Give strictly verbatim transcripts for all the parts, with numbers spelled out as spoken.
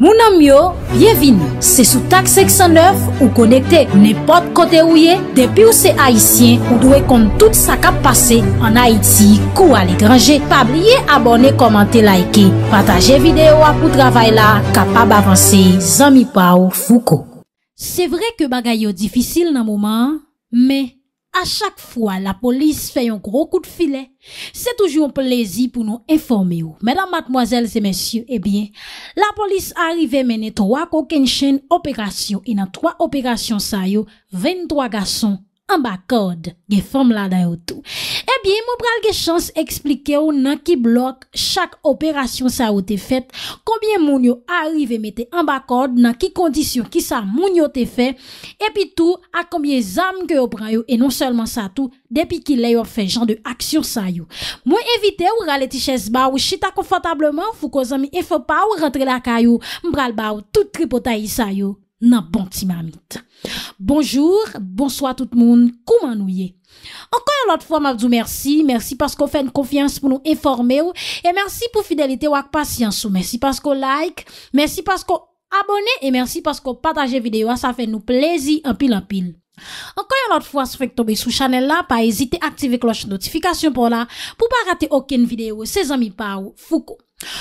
Mon ami yo, bienvenue. C'est sous TAK cinq cent neuf ou connecté n'importe côté où est. Depuis où c'est haïtien, ou doit compte tout ça qui a passé en Haïti ou à l'étranger. Pas oublier abonner, commenter, liker, partager vidéo pour travail là capable avancer. Zami Pao Fouco. C'est vrai que bagay yo difficile dans moment, mais à chaque fois, la police fait un gros coup de filet. C'est toujours un plaisir pour nous informer. Mesdames, mademoiselles et messieurs, eh bien, la police arrive mener trois coquines chaînes opérations. Et dans trois opérations, ça y est, vingt-trois garçons en bas code. Des femmes là-dedans tout. Eh bien, mon pral ge chance expliquer ou nan qui bloc chaque opération ça ou te fait. Combien moun yo arrive mette en bas code, nan qui condition, qui ça moun yo te fait. Et puis tout, à combien zam que yo pran yo. Et non seulement ça tout, depuis qu'il a fait genre de action ça yo. Moi évite ou rale ti ches ba ou chita confortablement, fou ko zami et faut pas ou rentre la kayou, m'bral ba ou tout tripotaï ça yo. Nan bon ti mamite. Bonjour, bonsoir tout le monde. Comment nous y est? Encore une autre fois, m'a dit merci. Merci parce qu'on fait une confiance pour nous informer. Et merci pour fidélité ou patience. Merci parce qu'on like. Merci parce qu'on abonne. Et merci parce qu'on partage vidéo. Ça fait nous plaisir en pile en pile. Encore une autre fois, si vous êtes tombé sur channel là, pas hésiter à activer cloche notification pour là, pour pas rater aucune vidéo. Ses amis par Foucault.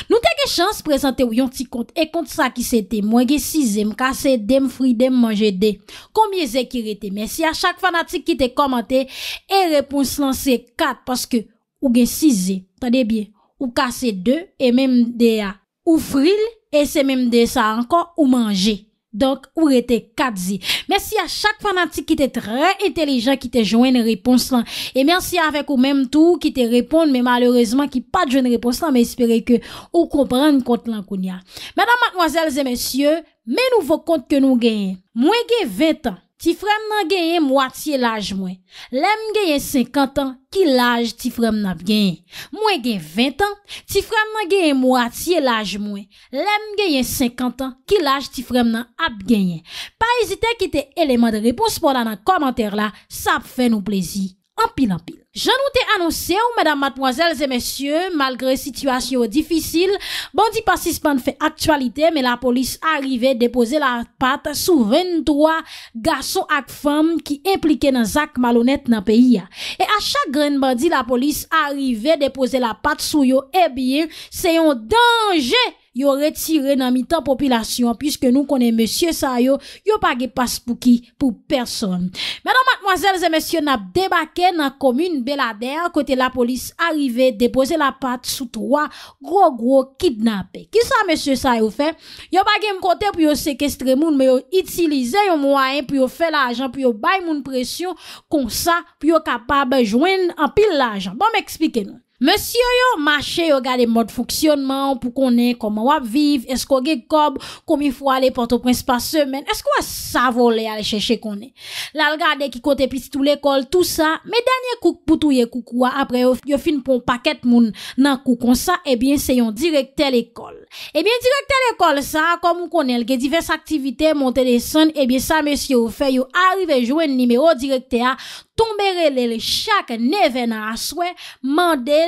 Nous t'ai chance présenter ou yon ti compte et compte ça qui c'était moins que sixième cassé dem fruit dem manger des combien zé qui rete. Merci à chaque fanatique qui t'a commenté et réponse lancée quatre parce que ou gen six. Tendez bien, ou cassé deux et même des a ou fril et c'est même des ça encore ou manger. Donc, ou rete quatre zé. Merci à chaque fanatique qui était très intelligent, qui te joint une réponse là. Et merci avec ou même tout, qui te répond, mais malheureusement, qui pas de joindre une réponse là, mais espérez que ou comprenne compte là qu'on y a. Mesdames, mademoiselles et messieurs, mes nouveaux comptes que nous gagnons. Moi, j'ai vingt ans. Ti frère nan gagné moitié l'âge moi. L'aime gagné cinquante ans, qui l'âge ti frère nan gagné. Moi gagné vingt ans, ti frère nan gagné moitié l'âge moi. L'aime gagné cinquante ans, qui l'âge ti frère nan ap gagné. Pas hésiter quitter élément de réponse pour là dans commentaire là, ça fait nous plaisir. En pile en pile. Je nous t'ai annoncé, mesdames, mademoiselles et messieurs, malgré situation difficile, bandit participant fait actualité, mais la police arrivait déposer la patte sous vingt-trois garçons et femmes qui impliqués dans zak malhonnête dans pays. Et à chaque grain bandit, la police arrivait déposer la patte sous yo, eh bien, c'est un danger. Yo retiré dans mi-temps population, puisque nous connaissons monsieur sa yo, yo pas de passe pour qui, pour personne. Mesdames, mademoiselles et messieurs, n'a débarqué dans la commune Béladère, côté la police arrivée, déposer la patte sous trois gros gros kidnappés. Qui ça, monsieur sa yo fait? Yo pas de côté pour yo séquestrer moun, mais yo utiliser yo moyen pour yo faire l'argent, pour yo bail moun pression, comme ça, pour yo capable joindre en pile l'argent. Bon, m'expliquez-nous. Monsieur yo, marché yo gade mode fonctionnement pour connaître comment on vivre, est-ce qu'on gagne cob, combien fois aller Port-au-Prince par semaine, est-ce qu'on savole aller chercher qu'on est. Là regarder qui côté pis tout l'école tout ça, mais dernier coup pour touyer coucoua après yo, yo fin pour un paquet moun nan kou comme ça et eh bien c'est un directeur l'école. Et eh bien directeur l'école ça comme on connaît, il y a diverses activités monter descendre et eh bien ça monsieur yo fait yo arrive joindre numéro directeur tomber les chaque neuf ans à souhait mandel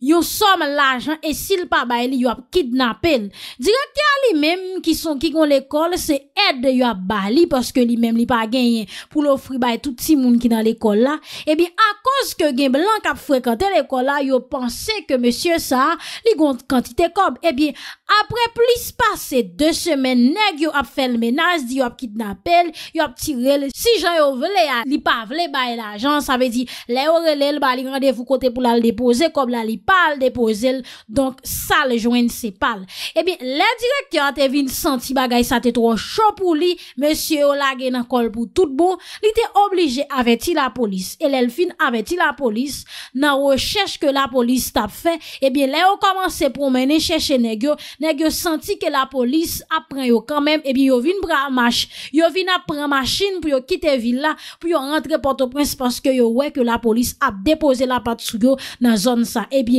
yon somme l'argent et s'il pas bail yon a kidnappé directeur lui même qui sont qui ont l'école c'est aide yon a bali parce que lui même li pas gagné pour l'offrir bail tout petit monde qui dans l'école là et bien à cause que gen blanc qui a fréquenté l'école là yon pensait que monsieur ça li gon quantité comme et bien après plus passer deux semaines nèg yon a fait le ménage di yon a kidnappé yon a tiré si gens yon veulent li pas veulent bail l'argent ça veut dire les relèl bali rendez-vous côté pour la déposer comme la li pal déposer donc ça le joindre c'est pal et bien le directeur te vinn senti bagay ça te trop chaud pour lui monsieur lagé dans col pour tout bon il était obligé averti la police et elle fin averti la police dans recherche que la police t'a fait et bien là on commencé promener chercher nèg yo nèg yo senti que la police apprend yo quand même et bien yo vinn bra marche yo vinn prendre machine pour yo quitter ville là pour yo rentrer Port-au-Prince parce que yo ouais que la police a déposé la patte sou yo dans zone ça et bien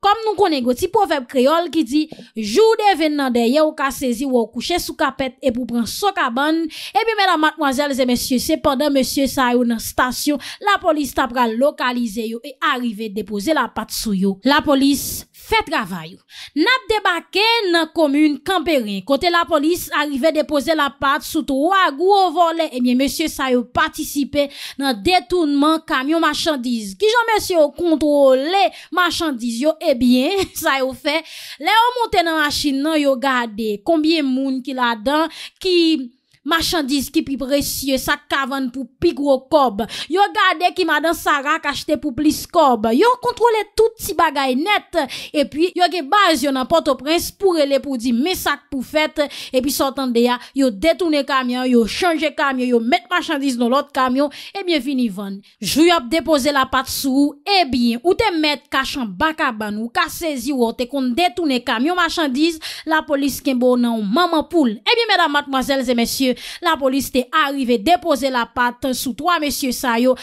comme nous connaissons petit proverbe créole qui dit jour de venant derrière ou ka saisi ou coucher sous capette et pour prendre son cabane et bien mesdames mademoiselles et messieurs c'est pendant monsieur ça yo dans station la police t'a pral localiser yo et arriver déposer la patte sou yo la police fait travail. N'a débarqué dans la commune Campérin, côté la police arrivait déposer la patte sous trois gros volets. Eh bien, monsieur ça a participé dans détournement camion marchandise. Qui j'en monsieur contrôler marchandise yo, eh bien, ça a fait. Là on monte dans machine nan yo gardé combien moun qui là-dedans qui marchandise qui plus précieux, ça cavan pour plus gros cob. Yo gade qui madame Sarah acheté pour plus cob. Yo contrôlé tout petit bagay net. Et puis, yo ge base yo nan Port-au-Prince pour ele pour dire mes sacs pour fête. Et puis, sortant de ya, yo détourné camion, yo changé camion, yo mettre marchandise dans l'autre camion. Et bien, fini van. Jou yop déposer la patte sou. Et bien, ou te mettre cachan bac à ban ou ka saisi ou te kon détourné camion marchandise. La police kembo nan maman poule. Et bien, mesdames, mademoiselles et messieurs, la police t'est arrivée déposer la patte sous trois messieurs Sayo.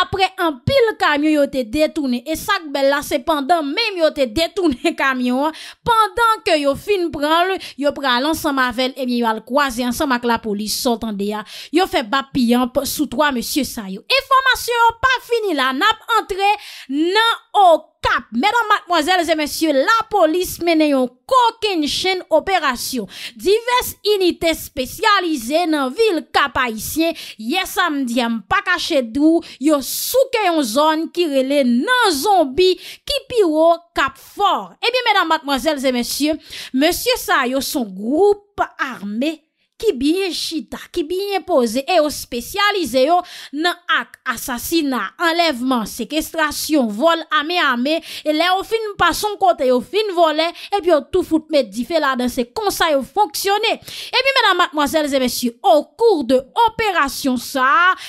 Après un pile camion yo te détourné et sac belle là c'est pendant même yo te détourné camion pendant que yo fin prendre yo pral ensemble avec et bien yo al croiser ensemble avec la police sortant de ya yo fait bapillant sous trois monsieur Sayo. Information pas fini là n'a pas entré nan au cap. Mesdames, mademoiselles et messieurs, la police mène yon coquine chaîne opération. Diverses unités spécialisées dans ville cap haïtien hier samedi am pas caché d'où yo souke yon zone qui relè nan zombie qui piro cap fort. Eh bien, mesdames, mademoiselles et messieurs, monsieur sa yo son groupe armé qui bien chita, qui bien posé et au spécialisé yo nan ak assassinat, enlèvement, séquestration, vol amé amé et là au fin pas son côté au fin volé et puis tout fout met di fait là dans ces conseils fonctionner. Et puis mesdames, mademoiselles et messieurs, au cours de opération ça,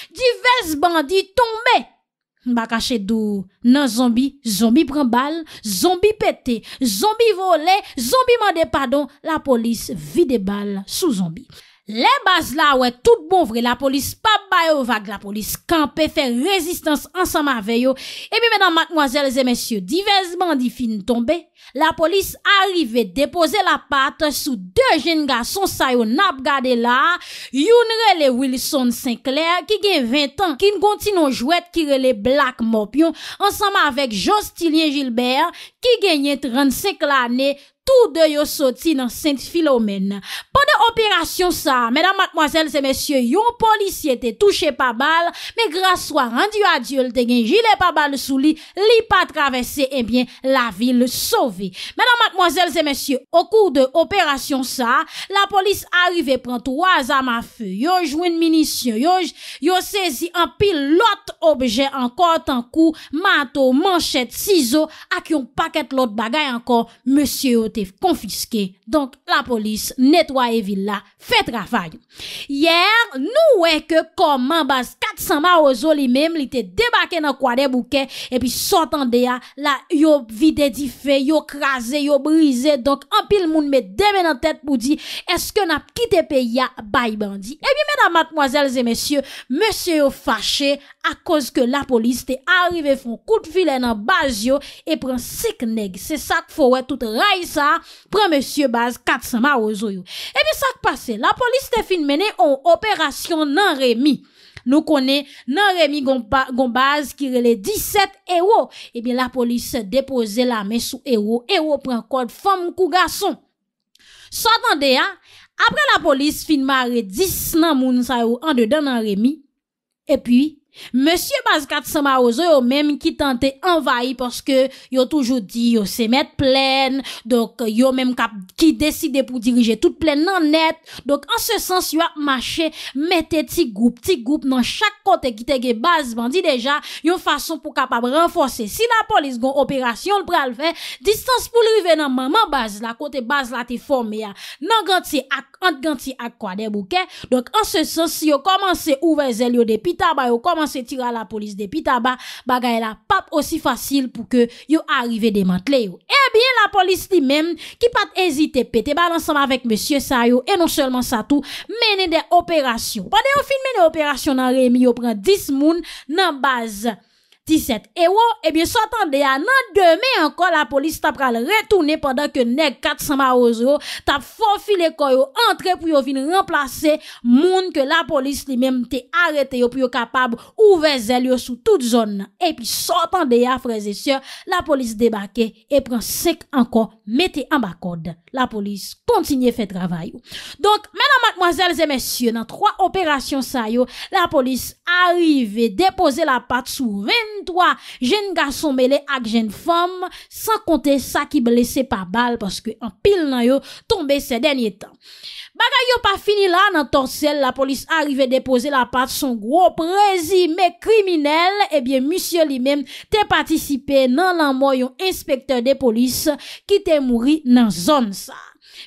divers bandits tombés. M'a caché d'où nan zombie, zombie prend balle, zombie pété, zombie volé, zombie mande pardon, la police vide balle sous zombie. Les bases là, ouais, tout bon vrai, la police pas baille au vague, la police campé, fait résistance ensemble avec eux. Et bien, mesdames, mademoiselles et messieurs, divers bandits fin tombés, la police arrivait déposer la patte sous deux jeunes garçons, ça yon nap gade là, yon rele Wilson Sinclair, qui gagne vingt ans, qui continue jouet, qui rele Black Morpion, ensemble avec Jean-Stylien Gilbert, qui gagne trente-cinq l'année, tous deux yo sorti dans Sainte-Philomène. Pendant opération ça, mesdames, mademoiselles et messieurs, yon policier était touché par balle, mais grâce soit rendu à Dieu, le te gen gilet par balle sous lui, li pas traversé, eh bien, la ville sauvée. Mesdames, mademoiselles et messieurs, au cours de opération ça, la police arrivée prend trois armes à feu, yon jouen munitions, yon, yon saisi en pile l'autre objet encore, tant coup, marteau, manchette, ciseaux, ak yon paquet l'autre bagay encore, monsieur confisqué. Donc, la police nettoyer villa, fait travail. Hier, nous, ouais, que comment base quatre cents Mawozo li même, li te débarqué dans quoi des bouquets, et puis sortant de ya, la, yo vide di fait, yo crasé, yo brisé. Donc, en pile moun met demain dans tête pour dire, est-ce que n'a quitté pays à bail bandit? Eh bien, mesdames, mademoiselles et messieurs, monsieur yo fâché, à cause que la police te arrivé font coup de filet dans base yo, et prend six nèg. C'est ça qu'il faut, ouais, tout raille ça, prend monsieur base quatre cents Mawozo yo. Et puis ça qui passe, la police te fin mené en opération nan Rémi. Nous connaît nan Rémi Gombaz qui relè dix-sept héros. Et bien la police dépose la main sous héros, héros prend code femme kou garçon. Sortant de ya, après la police fin maré dix nan moun sa yo en dedans nan Rémi. Et puis monsieur base quatre cents Mawozo yo même qui tentait envahir parce que yo toujours dit yo se mettre pleine, donc yo même qui décide pour diriger toute pleine non net. Donc en ce sens yo a marché mettez petit groupe petit groupe dans chaque côté qui te gen base bandit déjà yon façon pour capable renforcer. Si la police gon opération le pral faire distance pour river dans maman base la côté base la te formé nan ganti ak ant ganti ak quoi des bouquets. Donc en ce sens yo commencé ouvert zèl yo depuis tabac yo commencé se tire à la police depuis tabac, bagay la pape aussi facile pour que yo arrive démanteler yo. Eh bien, la police lui-même, qui pas hésiter, pété bal ensemble avec monsieur Sayo, et non seulement ça tout, mener des opérations. Pendant au fin mener opération dans Rémi, yo prend dix moun, nan base dix-sept euros, eh bien, s'entendez, à demain encore, la police t'a pral retourner pendant que nèg quatre cents Mawozo t'a faufilé quoi, yo, entré pour yo venir remplacer moun que la police lui-même t'est arrêté yo, pour yo capable ouvrir zèle yo sous toute zone. Et puis, s'entendez, à frères et sœurs, la police débarqué et prend cinq encore, mettez en bas code. La police continue fait travail. Donc, mesdames, mademoiselles et messieurs, dans trois opérations ça yo, la police arrive, déposer la patte sous vingt-trois jeunes garçons mêlés avec jeunes femmes, sans compter ça qui blessé par balle parce que en pile nan yo tombé ces derniers temps. Bagay yo pas fini là dans torsel, la police arrive déposer la patte son gros présumé criminel, et bien monsieur lui-même t'est participé dans la mort yon inspecteur de police qui t'est mouri dans zone ça.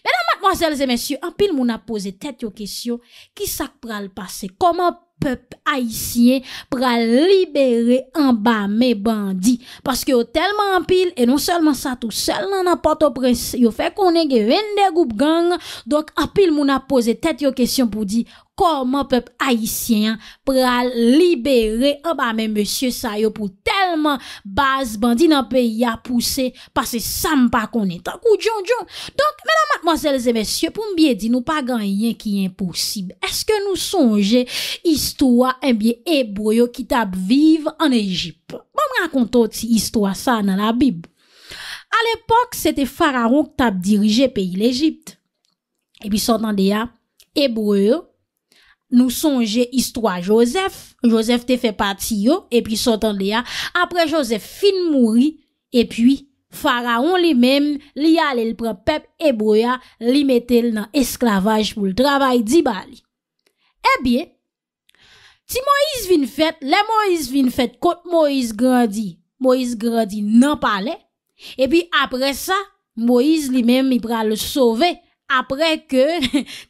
Mesdames, mademoiselles et messieurs, en pile moun a posé tête yo question, qui ça pral passer? Comment peuple haïtien pral libérer en bas mes bandits? Parce que yo tellement en pile, et non seulement ça tout seul dans Port-au-Prince, yo fait qu'on est vingt-deux groupes gang, donc en pile moun a posé tête yo question pour dire comment peuple haïtien pral libérer en bas mes monsieur ça yo, pour tellement base bandit dans pays a poussé parce que ça me pas connaît tant coup jon jon. Donc mesdames, mademoiselles et messieurs, pour me bien dire nous pas gagner qui est impossible. Est-ce que nous songez histoire un bien hébreu qui t'a vivre en Égypte? Bon me raconte cette histoire ça dans la Bible. À l'époque, c'était Pharaon qui t'a dirigé pays l'Égypte. Et puis s'entendait à hébreu. Nous songeons histoire Joseph. Joseph te fait partie yo, et puis s'entendait à après Joseph fin mourir, et puis Pharaon lui-même, li allait le prend peuple hébreu, li mettait dans esclavage pour le travail d'Ibali. Eh bien, si Moïse vient fait, les Moïse vient fait, quand Moïse grandit, Moïse grandit non palais, et puis après ça, Moïse lui-même, il va le sauver. Après que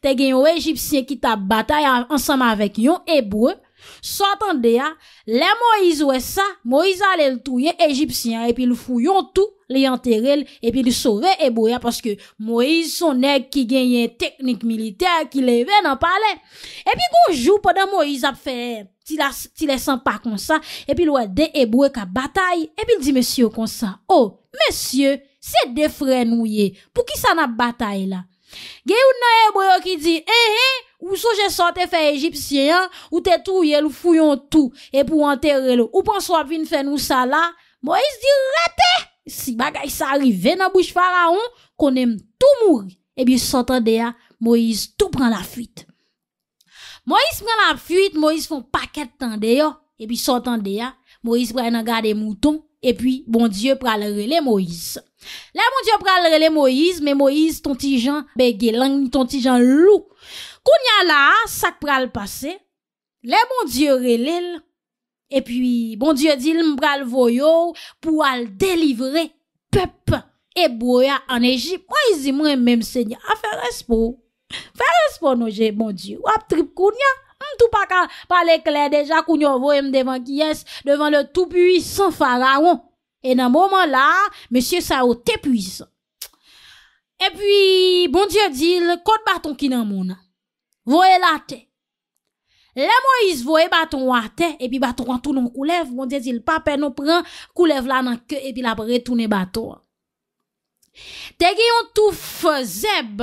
t'es gagné un Égyptien qui t'a bataille ensemble avec un hébreu, s'entendait à, les Moïse ouais ça, Moïse allait le tuer Égyptien, et puis le fouillon tout, les enterrer, et puis le sauver hébreu, parce que Moïse son nèg qui gagnait technique militaire, qui levait dans le palais. Et puis, gros jour, pendant Moïse a fait, il les sent pas comme ça, et puis le des hébreux qui bataille, et puis il dit monsieur comme ça, oh, monsieur, c'est des frères nouillés, pour qui ça n'a bataille là? Gé ou nan hébreu qui dit, eh, eh, ou soje sorte fait égyptien, ou te touye le fouillon tout, et pour enterrer le, ou pense soit vin fait nous ça là, Moïse dit, rate! Si bagay ça arrive dans bouche Pharaon, qu'on aime tout mourir. Et bien, s'entendait à, Moïse tout prend la fuite. Moïse prend la fuite, Moïse font paquet tande yo, et puis s'entendait à, Moïse prend un garde mouton, et puis, bon Dieu pral relé Moïse. Là, bon Dieu pral relé Moïse, mais Moïse, ton petit Jean, bégué, langue, ton petit Jean loup. Kounya là, ça pral passé. Là, bon Dieu relé, et puis, bon Dieu dit, m'bral voyo, pour al délivrer peuple hébreu en Égypte. Moïse dit, moi, même Seigneur, à faire respo. Faire respo, non, j'ai, bon Dieu. Ou ap trip kounya. Tout pas qu'à parler clair déjà qu'on voit devant qui est devant le tout puissant Pharaon, et dans moment là monsieur Sao t'es puissant, et puis bon Dieu dit le code bâton qui dans mon voyez la terre, les Moïse voyez bâton à terre, et puis bâton tout non coulève, bon Dieu dit le papa nous prend coulève là dans que, et puis la retourner bâton t'es gayon tout zeb,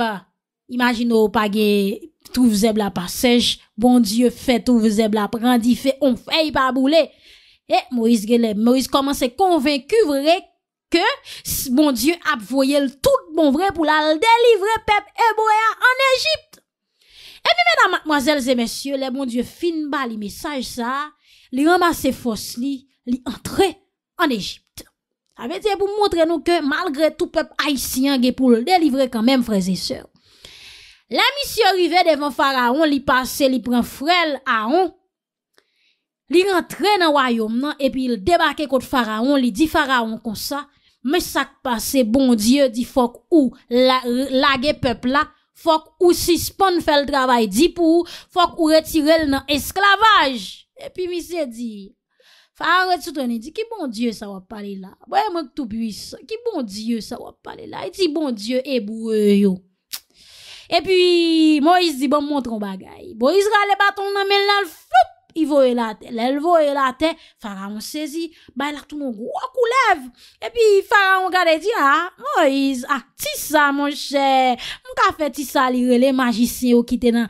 imaginez pas gay tout zèble la pas sèche, bon Dieu fait tout zèble la prendi fait, on fait pas bouler. Et Moïse Gélé, Moïse commence convaincu vrai que bon Dieu a voyé le tout bon vrai pour la délivrer peuple hébreu en Égypte. Et puis mesdames, mademoiselles et messieurs, les bon Dieu fin ba li message ça, li ramasse force li, li entrer en Égypte. Ça veut dire pour montrer nous que malgré tout peuple haïtien gè pour le délivrer quand même frères et sœurs. La mission arrivait devant Pharaon, li passe, li prend frère Aaron, li rentre dans royaume nan, et puis il débarque contre Pharaon, li dit Pharaon comme ça, mais ça passe, bon Dieu dit fok ou la, lage peuple là, fok ou suspend fait le travail dit pour, fok ou retire le dans esclavage. Et puis monsieur dit, Pharaon retourne, dit, qui bon Dieu ça va parler là? Ouais, moi tout puissant, qui bon Dieu ça va parler là? Il dit bon Dieu hébreu yo. Et puis, Moïse dit, bon, montre un bagay. Moïse rale bâton nan men nan flop. il voyait la terre. Elle voyait la terre. Pharaon saisi. Bah, là, tout le monde, gros coulève. Et puis, Pharaon gade dit, ah, Moïse, ah, tissa, mon cher. Mon café tissa, lire les magiciens qui étaient dans,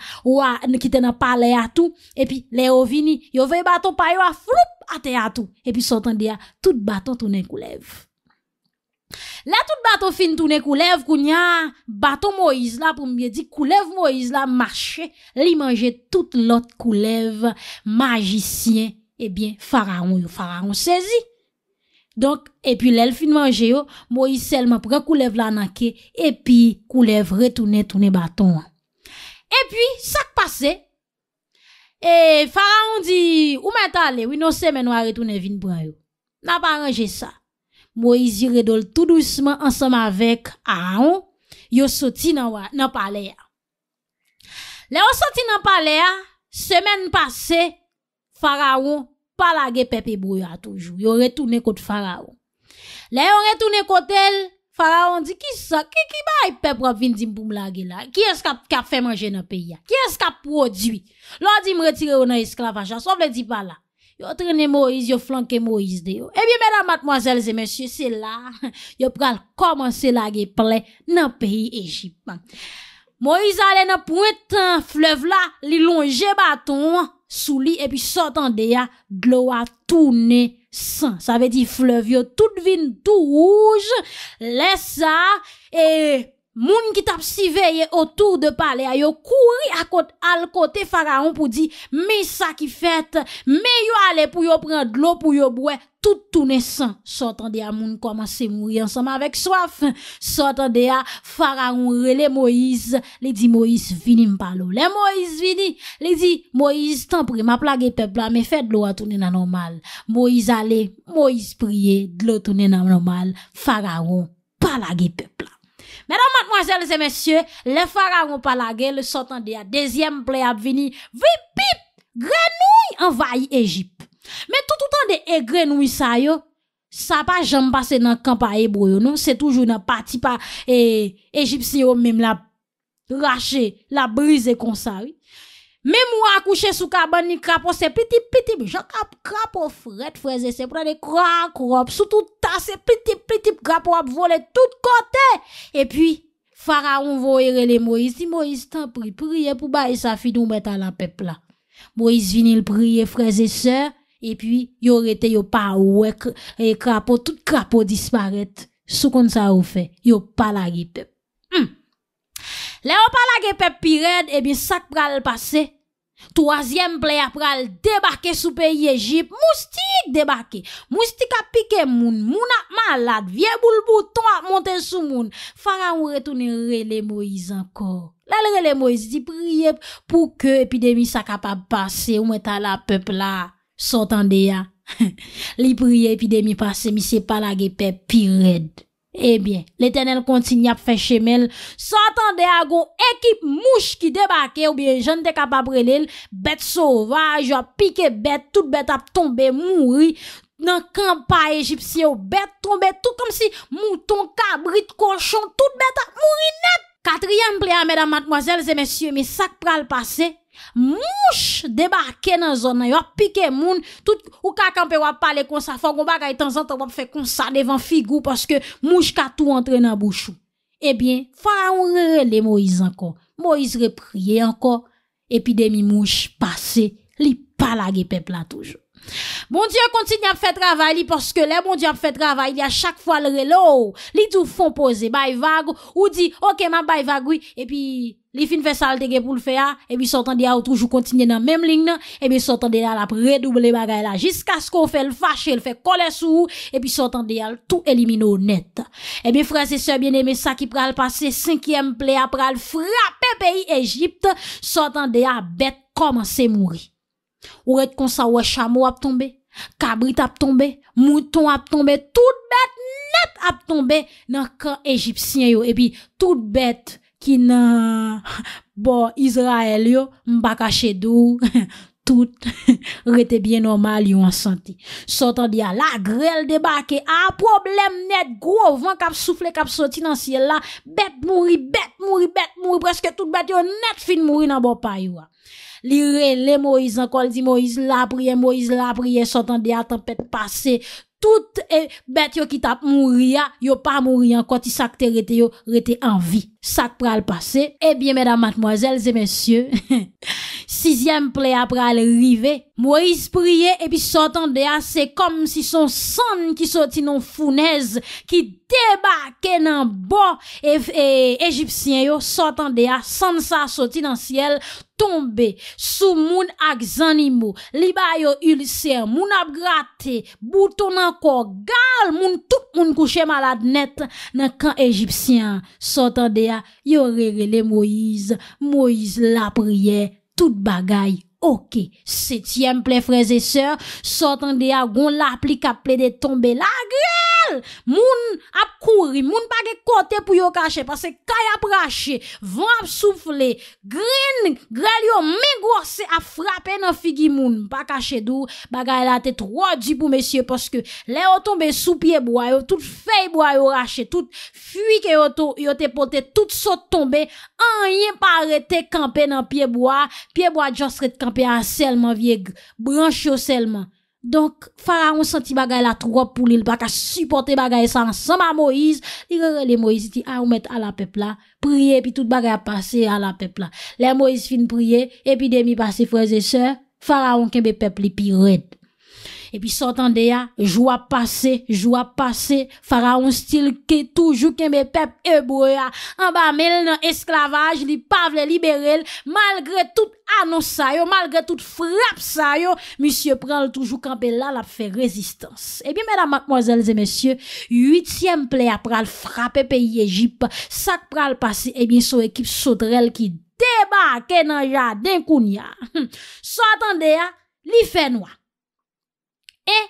qui étaient dans palais à tout. Et puis, les ont vini. Ils ont vu bâton par yo à floup, à terre à tout. Et puis, sortant de là, tout bâton tourne coulève. Là, tout bateau fin tourne coulève, kounya, bateau Moïse là, pour me dire, coulève Moïse là, marche, li mange toute l'autre coulève, magicien, eh bien, pharaon, yo, pharaon saisi. Donc, et puis, l'el fin mange yo, Moïse seulement prend coulève là, nanke, et puis, coulève retourne, tourne bâton. Et puis, ça passe. Et, pharaon dit, ou m'entale, oui, non, c'est, mais nous retourne, vin pran yo. N'a pas arrangé ça. Moïse redol tout doucement ensemble avec Aaron, yo sorti nan nan palais. Là on sorti nan palais, semaine passée, Pharaon pa lage peuple brouya toujours. Yo retourné côté Pharaon. Là on retourné côté Pharaon dit qui ça qui qui bail peuple vinn di pou lage là. Qui est-ce qui a fait manger dans pays là? Qui est-ce qui a produit? L'on dit me retirer dans esclavage, ça veut dire pas là. Yo traîné Moïse, yo flanqué Moïse de yo. Eh bien, mesdames, mademoiselles et messieurs, c'est là, yo pral commencer la guerre plein dans pays Égypte. Moïse allait dans pointe fleuve là, li longe bâton sous lui, et puis sortant de ya, de l'eau a tourné sang. Ça veut dire fleuve yo, tout vin tout rouge, laisse ça, et moun qui t'a surveillé autour de palais, yo couri à côté, à côté Pharaon pour dire, mais ça qui fait, mais yo allé pour yo prendre l'eau pour yo boire, tout tourne sang. Sortant de à moun commence à mourir ensemble avec soif. Sortant de à Pharaon relé Moïse, li dit Moïse vini m'parlo. Les Moïse vini, li dit Moïse t'en prie, m'a plagué peuple là, mais fait de l'eau à tourner dans normal. Moïse allé, Moïse prier, de l'eau tourner dans normal. Pharaon pas lagué peuple là. Mesdames, mademoiselles et messieurs, les pharaons par la guerre, le sortant de la deuxième plaie a vini, vipip, grenouille envahit Égypte. Mais tout autant de grenouille ça yo, ça pas jamais passé dans le camp à Hébreu, non, c'est toujours dans parti par eh, Égyptien même la raché, la brise comme ça, oui. Même moi, couché sous cabane, crapo, c'est petit, petit, j'en crapo, fret, fraise, c'est pour des crap, crop, sous tout tas, c'est petit, petit, crapo, à voler tout côté. Et puis, Pharaon voyait les Moïse, dit Moïse, t'en prie, prier pour bailler sa fille, nous mettre à la peuple là. Moïse vinil prier, frères et sœurs, et puis, y'aurait été, yo pas oué, et crapo, tout crapo disparaître. Sous comme ça, ou fait, yo pas la peuple. Là, on parle à pep pirède, eh bien, ça pral passer. Troisième plaie pral débarquer sous pays Égypte. Moustique débarquer. Moustique a piqué moun. Moun a malade. Vieux boule bouton a monté sous moun. Pharaon retourne relé Moïse encore. Là, relé Moïse dit prier pour que l'épidémie soit capable de passer. Ou mettre à la peuple là. Sortant de ya. Li prier épidémie passer, mais c'est pas la pep pirède. Eh bien, l'Éternel continue à faire chemel, s'entendait à go équipe mouche qui débarquait, ou bien, je ne t'ai capable de bête sauvage, a piqué bête, toute bête a tombé, mourir, dans camp pas égyptien, bête tombé, tout comme si mouton, cabrit, cochon, toute bête a mouri net. Quatrième pléa, mesdames, mademoiselles et messieurs, mais ça pral passé. Mouche débarqué dans zone yo piqué moun tout ou ka camper ou parler comme ça faut qu'on bagay temps en temps ou faire comme ça devant figou parce que mouche ka tout entrer dans bouchou. Eh bien Pharaon relé Moïse encore, Moïse reprier encore, épidémie mouche passé, li pa lage peuple là toujours. Bon Dieu continue à faire travail parce que les bon Dieu a fait travail, il y a chaque fois le relo, li tout font poser bay vague ou dit OK ma bay vague oui et puis les fins fait ça le pour le faire et puis sortant de là toujours continuer dans même ligne et puis sortant de là la redoubler bagaille là jusqu'à ce qu'on fait le fâcher, le fait coller sous et puis sortant de là tout éliminer honnête. Et bien frères et sœurs bien-aimés, ça qui pral passer cinquième plaie après le frapper pays Égypte, sortant de là bête commencer mourir. Ou être comme ça ou chameau a tombé, cabrit a tombé, mouton a tombé, toute bête net a tombé dans camp égyptien yo et puis toute bête qui nan bon Israël yo m'pa caché dou tout rete bien normal, yon en santé. Sortant de la grêle débarque, a problème net, gros vent cap souffle, cap sorti dans ciel là, bête mouri, bête mouri, bête mouri, presque tout bête yon net fin mouri dans bon payou. Li rele Moïse encore, dit Moïse la prier, Moïse la prier, sortant de la tempête passée, tout et bête yo qui tap mouri ya, yo pas mouri encore, ti sak te rete yo, rete en vie. Sak pral passé. Eh bien, mesdames, mademoiselles et messieurs, sixième plaie après l'arrivée, Moïse priait et puis sortant de là, c'est comme si son sang qui sortit dans fournaise, qui débarquait dans bon et égyptien yo, sortant de là, sans ça sorti dans ciel, tombé sous moun ak zanimo, li ba yo ulcère, moun ap graté, bouton encore, gal moun tout moun couché malade net dans camp égyptien, sortant de là, yo rele Moïse, Moïse la prière. Tout bagaille, ok. Septième plaie, frères et sœurs, sortant de la gon la pli ka ple de tomber la gueule. Moun ap kouri, moun pa ge kote pou yo cacher parce que kay ap rache, vent ap souffle, green, grel yo men grosse a frappé nan figi moun, pa cacher dou, bagaille la te trop dur pour monsieur parce que les ont tombé sous pied bois, yo toute feuille bois yo rache, toute fuit que yo to, yo te pote toute saute tomber. An yen pa arrêté camper dans pied bois, pied bois juste camper à seulement vieux branche seulement. Donc Pharaon senti bagay la trop pour il pas ka supporter bagay ça ensemble à Moïse, il rele Moïse dit ah ou mettre à la peuple là, prier puis toute bagay passer à la peuple là. Les Moïse fin prier, épidémie passé frères et sœurs, Pharaon kembe peuple li pi red. Et puis sortant de ya, joie passée, joie passée, Pharaon style qui toujours que mes peuples hébreux en bas mêle dans esclavage, li pa vle libérer malgré toute annonce ça yo, malgré toute frappe ça yo, monsieur prend toujours camper là, la fait résistance. Et bien mesdames, mademoiselles et messieurs, huitième plaie après le frapper pays Égypte, ça pral passer et bien son équipe sauterelle qui débarque dans jardin Kounia. Sortant de ya, li fait noir. Et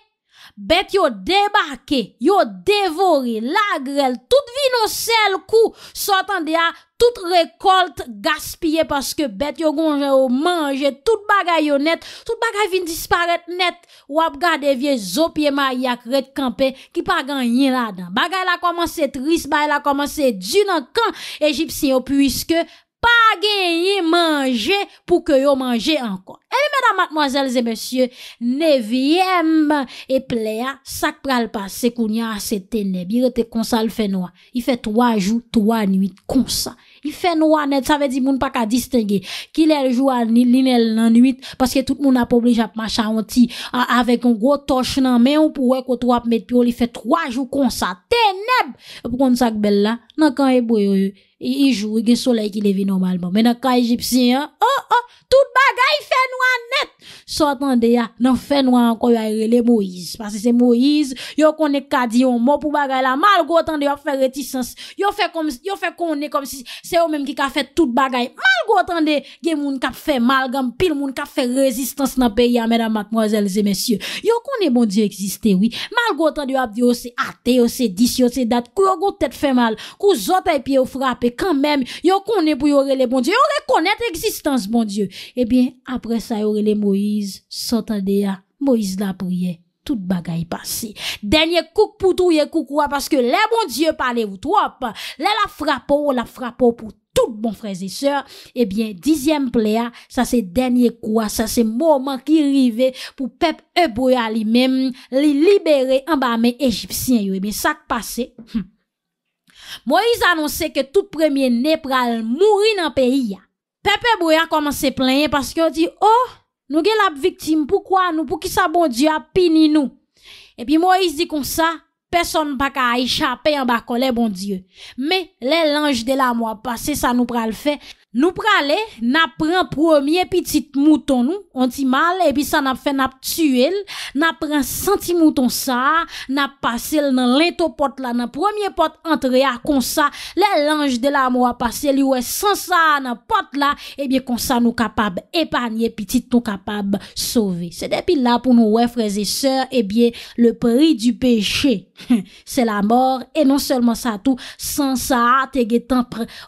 bête yo débarqué, yo dévoré, la grêle, toute vie non sel coup, sortant de là, toute récolte gaspillée parce que bête yo gonje yo mange, toute bagay yo net, toute bagay vin disparaître net, ou ap gade vieux zo pied mayak red campé, qui pa gagné là-dedans. Bagay la commencé triste, bagay la commencé dur dans camp égyptien, puisque pas gagné manger pour que yo manger encore. Et mesdames, mademoiselles et messieurs, neuvième et pléa, ça pral passé, kounya, c'est ténèbre, il était comme ça, il fait noir. Il fait trois jours, trois nuits, comme ça. Il fait noir net, ça veut dire, moun pas qu'à distinguer, qu'il est le jour, l'inel, la nuit, parce que tout le monde a pas obligé à marcher en ti, avec un gros torche nan main, ou pour qu'on trois mettre pio, il fait trois jours, comme ça, ténèbre, pour qu'on sac belle là, nan kan e boyo, il joue, il y a soleil qui lève normalement. Mais dans le cas égyptien, oh, oh, tout bagay fait noir net. Sortant de ya, non fait noir encore, y'a relé Moïse. Parce que c'est Moïse, y'a qu'on est kadi, on mot pour bagay la, malgré autant de y'a fait réticence. Y'a fait comme, y'a fait qu'on est comme si, c'est eux même qui a fait tout bagay. Malgré autant de, y'a moun kap fait mal, gam pile moun kap fait résistance dans le pays, mesdames, mademoiselles et messieurs. Y'a qu'on est bon Dieu existé, oui. Malgré autant de y'a dit, y'a c'est athée, y'a c'est dix, y'a c'est date, y'a qu'on tête fait mal, qu'on zote et pied au frappe. Quand même, yo connaît pour yo relé bon Dieu, yo reconnaît l'existence bon Dieu. Eh bien, après ça, yo relé Moïse, sortant de ya, Moïse la prière, toute bagaille passée. Dernier coup pour tout, yé coup quoi, parce que les bon Dieu parlez ou trop, les la frappe, la frappe pour tout bon frères et sœurs. Eh bien, dixième pléa, ça c'est dernier coup, ça c'est moment qui arrive pour peuple hébreu lui-même, li libérer en bas mais égyptien yo. Eh bien, ça passé. Hm. Moïse annonçait que tout premier né pral mourir dans pays. Peuple boya commence à plaindre parce que dit oh, nous gen la victime, pourquoi nous, pour qui ça bon Dieu a puni nous. Et puis Moïse dit comme ça, personne pas ka échapper en bas colère bon Dieu. Mais les l'ange de la mort passé ça nous pral fait, nous pral n'a prend premier petit mouton nous, on dit mal et puis ça n'a fait n'a tuer, n'a prend cent mouton ça, n'a passé dans l'entre porte là dans premier porte entrée à comme ça, les l'ange de la mort passé lui ouais sans ça dans porte là et bien comme ça nous capable épargner petit nous capable sauver. C'est depuis là pour nous ouais frères et sœurs et bien le prix du péché c'est la mort et non seulement ça tout sans ça te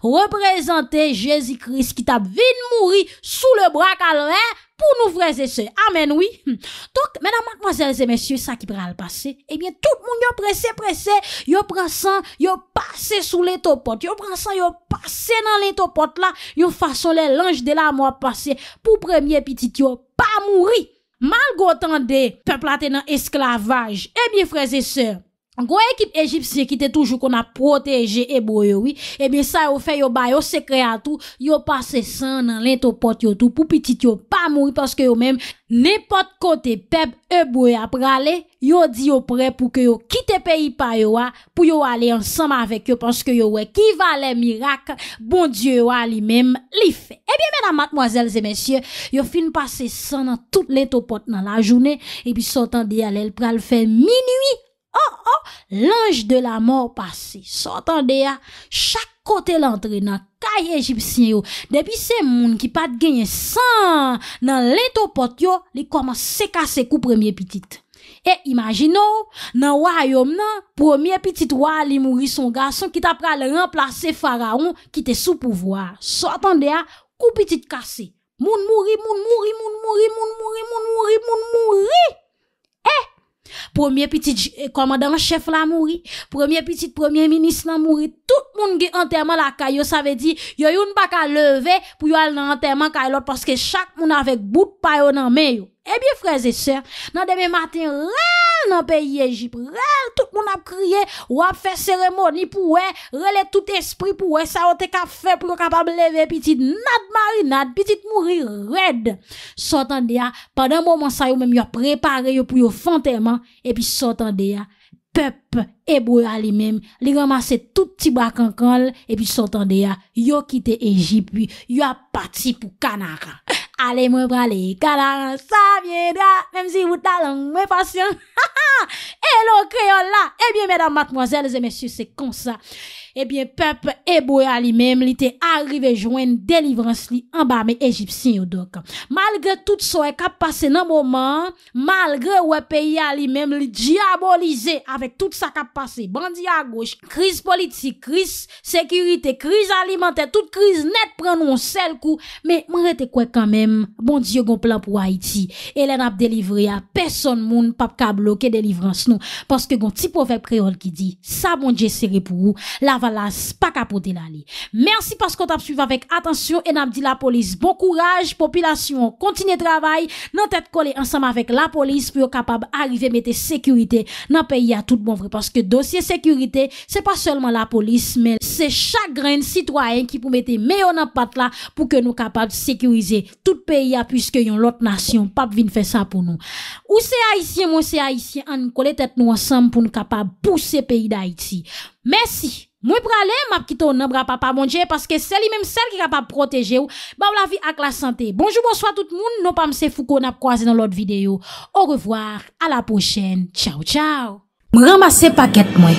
représenté Jésus Jésus-Christ qui t'a venu mourir sous le bras calvaire pour nous frères et sœurs. Amen, oui. Donc, mesdames, mademoiselles et messieurs, ça qui va le passer. Eh bien, tout le monde, yo pressé, pressé, yo prend sang, yo passé sous les topotes, yo prend sang, yo passé dans les topotes là, yo façon les langes de la mort passé pour premier petit, yo pas mourir. Malgré tant de peuple là dans esclavage, eh bien, frères et sœurs, gros équipe égyptienne qui était toujours qu'on a protégé et boyo, oui. Eh bien, ça, au fait, yo ba, yo secret à tout, yo passe sang dans l'entopote, yo tout, pour petit, yo pas mourir parce que yo même, n'importe côté, peuple, e boy après aller, yo dit yo prêt pour que yo quitte pays pa yo, pour yo aller ensemble avec yo parce que yo ouais, qui va les miracles, bon Dieu, wa, lui même, li fait. Eh bien, mesdames, mademoiselles et messieurs, yo fin passe sang dans tout l'entopote dans la journée, et puis sortant d'y aller, elle pral fait minuit. Oh, oh, l'ange de la mort passé. Sortant de ya, chaque côté l'entrée dans caille égyptien, depuis ces moun qui pas de gagner sang, dans l'entopote yo, li commence à casser coup premier petit. Et imaginons, dans royaume nan, premier petit roi li mouri son garçon qui t'a pral remplacer Pharaon qui était sous pouvoir. Sortant de ya, coup petit cassé. Moun mouri, moun mouri, moun mouri, moun mouri, moun mouri, moun mouri. Eh, premier petit commandant chef la mouri, premier petit premier ministre la mouri, tout moun gen enterrement la kayo, ça veut dire yo yon pa ka lever pour yo al nan enterrement kay l'autre parce que chaque moun avec bout pa yo nan men yo. Eh bien frères et sœurs, nan demain matin rel nan pays Égypte, rel tout moun ap crier, ou ap faire cérémonie pour ouais, relé tout esprit pour ouais, ça te ka fait pour capable lever petit nad marinade, petit mourir red. Sortant de ya, pendant moment ça yo même yo préparé yo pour yo fantement et puis sortant de ya, peuple hébreu à lui-même, li ramasse tout petit bras cancol et puis sortant de ya, yo quitté Égypte, yo a parti pour Canara. Allez, moi, bralé, Canara, ça viendra, même si vous talent, moi, patient. Hello, créole là. Eh bien, mesdames, mademoiselles et messieurs, c'est comme ça. Eh bien, peuple hébreu à lui-même, il était arrivé joindre délivrance li en bas, mais égyptien, donc. Malgré tout ce qui a passé dans le moment, malgré le pays à lui-même, il diabolisé avec tout ça qui a passé. Bandit à gauche, crise politique, crise sécurité, crise alimentaire, toute crise nette prend un seul coup. Mais, m'arrêtez quoi quand même? Bon Dieu gon plan pour Haïti et l'en a délivré à personne moun pa ka bloquer délivrance nous parce que gon petit proverbe créole qui dit ça bon Dieu serré pour vous la valasse pas capoter l'allée. Merci parce qu'on t'a suivi avec attention et n'a dit la police bon courage population continue travail nan tête collée ensemble avec la police pour capable arriver mettre sécurité dans pays à tout bon vrai parce que dossier sécurité c'est pas seulement la police mais c'est chaque grain citoyen qui pour mettre meilleur dans patte là pour que nous capable sécuriser tout pays a puisque yon l'autre nation pas vin faire ça pour nous. Ou c'est haïtien, moi c'est haïtien, on colle tête nous ensemble pour nous capable pousser pays d'Haïti. Merci. Moi pralé m'a quitté au nombre papa mon Dieu parce que c'est lui même celle qui capable protéger ou ba la vie avec la santé. Bonjour bonsoir tout le monde, non pas monsieur Fouco n'a croisé dans l'autre vidéo. Au revoir, à la prochaine. Ciao ciao. M'ramasser paquet moi.